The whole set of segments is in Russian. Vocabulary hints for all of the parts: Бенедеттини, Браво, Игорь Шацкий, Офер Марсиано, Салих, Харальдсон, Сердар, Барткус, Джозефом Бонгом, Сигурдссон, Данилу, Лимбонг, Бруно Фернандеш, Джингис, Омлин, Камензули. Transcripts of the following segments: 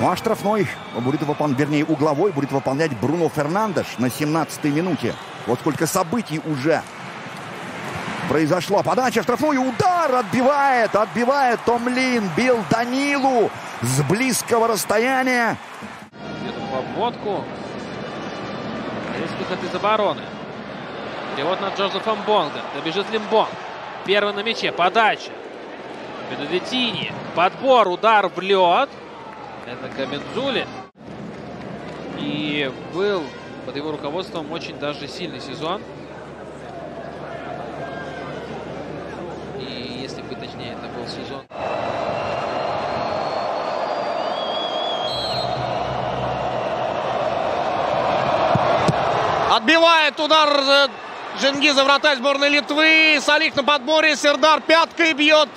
Ну а штрафной будет вернее, угловой будет выполнять Бруно Фернандеш на 17-й минуте. Вот сколько событий уже произошло. Подача, штрафной удар, отбивает Омлин, бил Данилу с близкого расстояния. Идет в обводку здесь, выход из обороны. Перевод на Джозефом Бонгом. Добежит Лимбонг. Первый на мяче. Подача. Бенедеттини. Подбор. Удар в лед. Это Камензули. И был под его руководством очень даже сильный сезон. И если бы точнее, это был сезон. Отбивает удар Джингиза, вратарь сборной Литвы. Салих на подборе. Сердар пяткой бьет.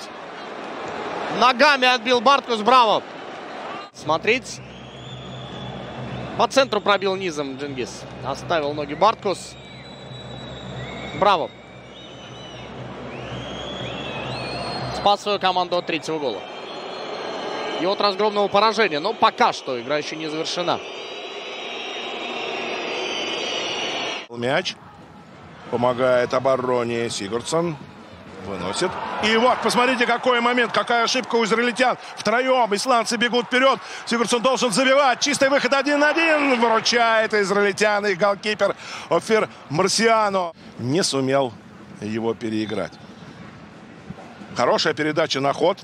Ногами отбил Барткус. Браво. Смотреть. По центру пробил низом Джингис. Оставил ноги Барткус. Браво. Спас свою команду от третьего гола. И от разгромного поражения. Но пока что игра еще не завершена. Мяч. Помогает обороне Сигурдссон. Выносит. И вот, посмотрите, какой момент, какая ошибка у израильтян. Втроем исландцы бегут вперед. Сигурдссон должен забивать. Чистый выход 1-1. Выручает израильтян и голкипер Офер Марсиано. Не сумел его переиграть. Хорошая передача на ход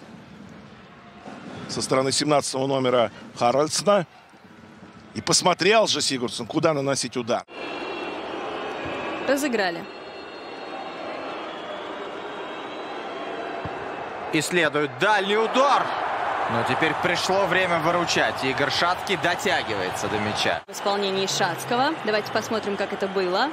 со стороны 17-го номера Харальдсона. И посмотрел же Сигурдссон, куда наносить удар. Разыграли. И следует дальний удар. Но теперь пришло время выручать. Игорь Шацкий дотягивается до мяча. В исполнении Шацкого. Давайте посмотрим, как это было.